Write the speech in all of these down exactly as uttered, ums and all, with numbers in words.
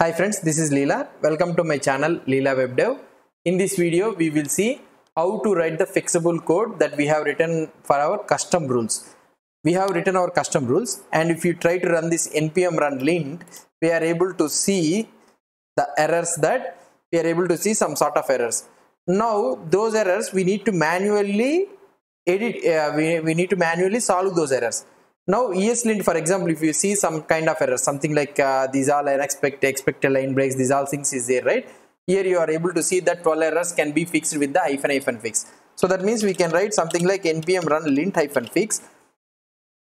Hi friends, this is Leela. Welcome to my channel Leela Web Dev. In this video, we will see how to write the fixable code that we have written for our custom rules. We have written our custom rules, and if you try to run this npm run lint, we are able to see the errors that we are able to see some sort of errors. Now, those errors we need to manually edit, uh, we, we need to manually solve those errors. Now ESLint, for example, if you see some kind of error, something like uh, these all unexpected expected line breaks, these all things is there, right? Here you are able to see that twelve errors can be fixed with the hyphen hyphen fix. So that means we can write something like npm run lint hyphen fix,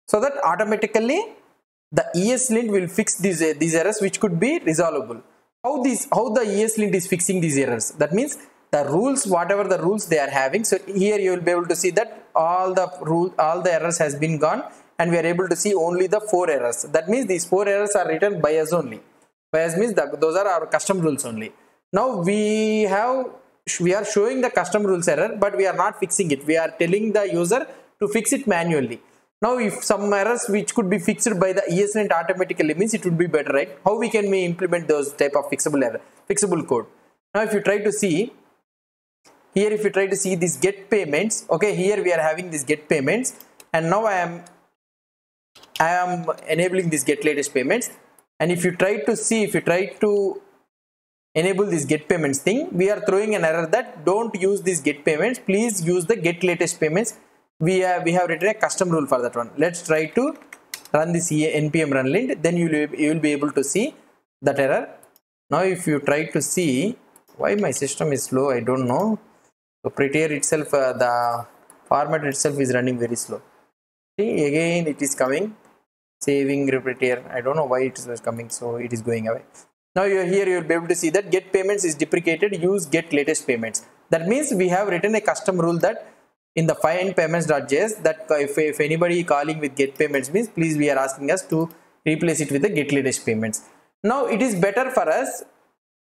so that automatically the ESLint will fix these uh, these errors which could be resolvable. How these how the ESLint is fixing these errors? That means the rules, whatever the rules they are having. So here you will be able to see that all the rule, all the errors has been gone. And we are able to see only the four errors. That means these four errors are written by us only. By us means that those are our custom rules only. Now we have we are showing the custom rules error, but we are not fixing it. We are telling the user to fix it manually. Now if some errors which could be fixed by the ESLint automatically, means it would be better, right? How we can we implement those type of fixable error, fixable code? Now if you try to see here, if you try to see this get payments, okay, here we are having this get payments, and now I am I am enabling this get latest payments. And if you try to see, if you try to enable this get payments thing, we are throwing an error that don't use this get payments, please use the get latest payments. We have, we have written a custom rule for that one. Let's try to run this npm run lint, then you will, you will be able to see that error. Now if you try to see, why my system is slow, I don't know. So prettier itself, uh, the format itself is running very slow. See, again it is coming. Saving repeater, I don't know why it is coming, so it is going away. Now you're here, you'll be able to see that get payments is deprecated, use get latest payments. That means we have written a custom rule that in the find payments dot J S that if, if anybody calling with get payments means, please, we are asking us to replace it with the get latest payments. Now it is better for us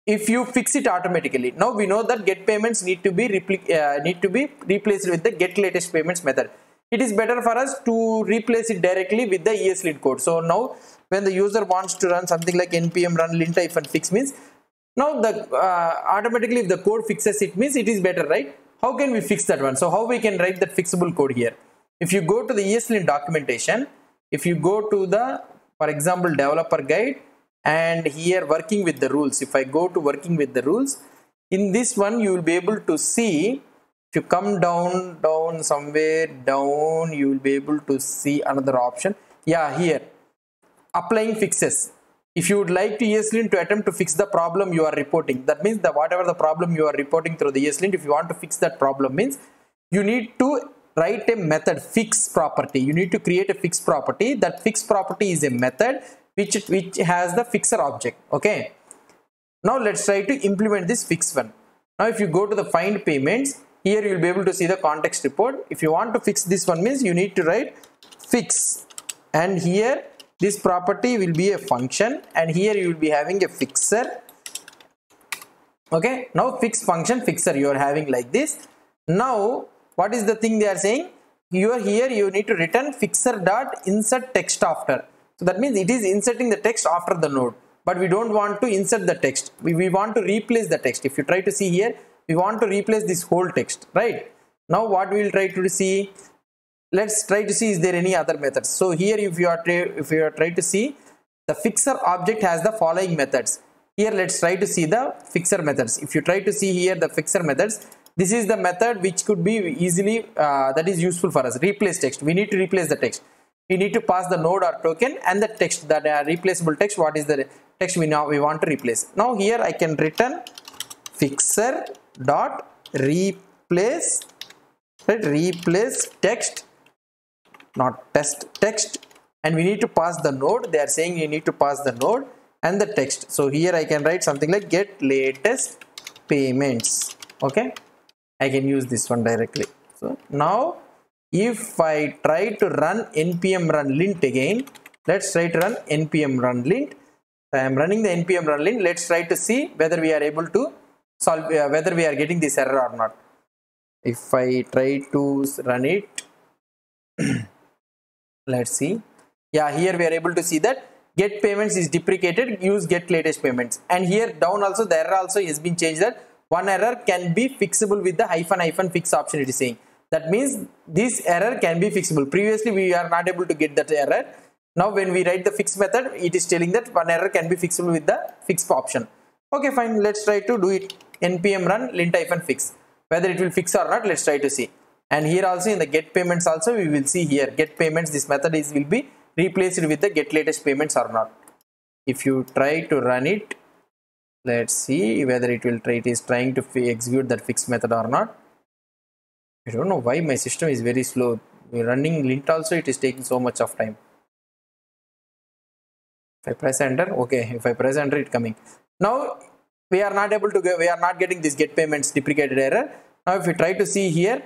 if you fix it automatically. Now we know that get payments need to be uh, need to be replaced with the get latest payments method. It is better for us to replace it directly with the ESLint code. So now when the user wants to run something like npm run lint hyphen fix means, now the uh, automatically if the code fixes it means it is better, right? How can we fix that one? So how we can write that fixable code here? If you go to the ESLint documentation, if you go to the, for example, developer guide, and here working with the rules, if I go to working with the rules, in this one you will be able to see, if you come down down somewhere down, you will be able to see another option. Yeah, here applying fixes. If you would like to ESLint to attempt to fix the problem you are reporting, that means the whatever the problem you are reporting through the ESLint, if you want to fix that problem means you need to write a method fix property. You need to create a fix property. That fix property is a method which which has the fixer object. Okay, now let's try to implement this fix one. Now if you go to the find payments, here you will be able to see the context report. If you want to fix this one means you need to write fix, and here this property will be a function, and here you will be having a fixer. Okay, now fix function fixer you are having like this. Now what is the thing they are saying? You are here, you need to return fixer dot insert text after. So that means it is inserting the text after the node, but we don't want to insert the text. We, we want to replace the text. If you try to see here, we want to replace this whole text, right? Now what we will try to see, let's try to see is there any other methods. So here if you are if you are trying to see, the fixer object has the following methods. Here let's try to see the fixer methods. If you try to see here the fixer methods, this is the method which could be easily uh, that is useful for us. Replace text, we need to replace the text. We need to pass the node or token and the text, that uh, replaceable text, what is the text we now we want to replace. Now here I can return fixer dot replace, right? Replace text, not test text, and we need to pass the node. They are saying you need to pass the node and the text. So here I can write something like get latest payments. Okay, I can use this one directly. So now if I try to run npm run lint again, let's try to run npm run lint. I am running the npm run lint. Let's try to see whether we are able to solve, uh, whether we are getting this error or not. If I try to run it, let's see. Yeah, here we are able to see that get payments is deprecated, use get latest payments. And here down also the error also has been changed, that one error can be fixable with the hyphen hyphen fix option, it is saying. That means this error can be fixable. Previously we are not able to get that error. Now when we write the fix method, it is telling that one error can be fixable with the fix option. Okay, fine, let's try to do it. Npm run lint hyphen fix. Whether it will fix or not, let's try to see. And here also in the get payments also we will see here get payments, this method is will be replaced with the get latest payments or not. If you try to run it, let's see whether it will try, it is trying to execute that fix method or not. I don't know why my system is very slow. We're running lint also, it is taking so much of time. If I press enter, okay, if I press enter, it's coming. Now we are not able to get, we are not getting this get payments deprecated error. Now if you try to see here,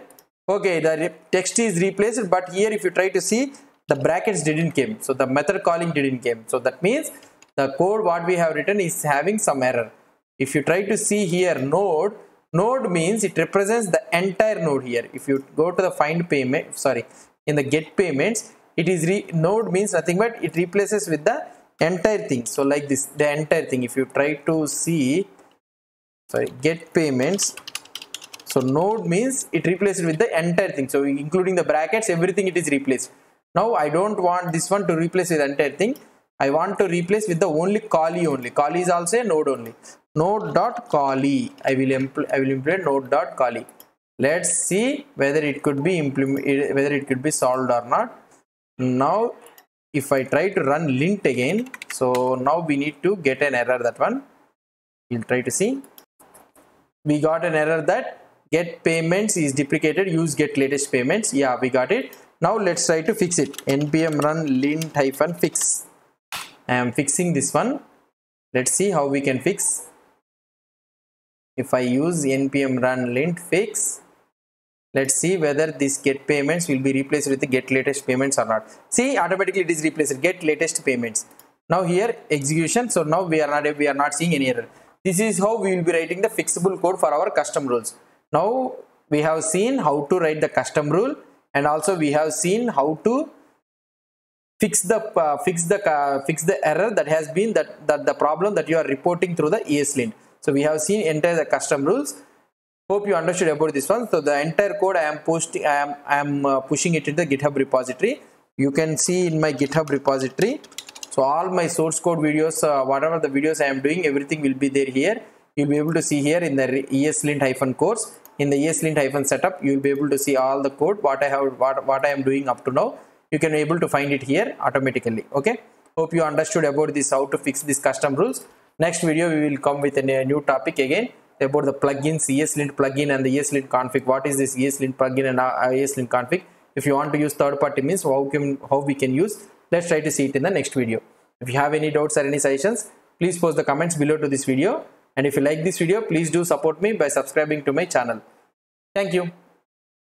okay, the text is replaced, but here if you try to see, the brackets didn't came, so the method calling didn't came. So that means the code what we have written is having some error. If you try to see here, node, node means it represents the entire node here. If you go to the find payment, sorry, in the get payments, it is re, node means nothing but it replaces with the entire thing. So like this, the entire thing. If you try to see, sorry, get payments. So node means it replaced with the entire thing. So including the brackets, everything it is replaced. Now I don't want this one to replace with the entire thing. I want to replace with the only callee only. Callee is also a node only. Node.callee. I will I will implement node.callee. Let's see whether it could be implement whether it could be solved or not. Now if I try to run lint again, so now we need to get an error, that one. We'll try to see. We got an error that get payments is deprecated, use get latest payments. Yeah, we got it. Now let's try to fix it. Npm run lint hyphen fix. I am fixing this one. Let's see how we can fix. If I use npm run lint fix, let's see whether this get payments will be replaced with the get latest payments or not. See, automatically it is replaced, get latest payments. Now here execution. So now we are not we are not seeing any error. This is how we will be writing the fixable code for our custom rules. Now we have seen how to write the custom rule, and also we have seen how to fix the uh, fix the uh, fix the error that has been that that the problem that you are reporting through the ESLint. So we have seen entire the custom rules. Hope you understood about this one. So the entire code I am posting, I am I am uh, pushing it in the GitHub repository. You can see in my GitHub repository. So all my source code videos, uh, whatever the videos I am doing, everything will be there here. You'll be able to see here in the ESLint hyphen course, in the ESLint hyphen setup. You'll be able to see all the code what I have, what what I am doing up to now. You can be able to find it here automatically. Okay. Hope you understood about this, how to fix these custom rules. Next video we will come with a new topic again, about the plugins, ESLint plugin and the ESLint config. What is this ESLint plugin and ESLint config? If you want to use third party means, how can how we can use? Let's try to see it in the next video. If you have any doubts or any suggestions, please post the comments below to this video. And if you like this video, please do support me by subscribing to my channel. Thank you.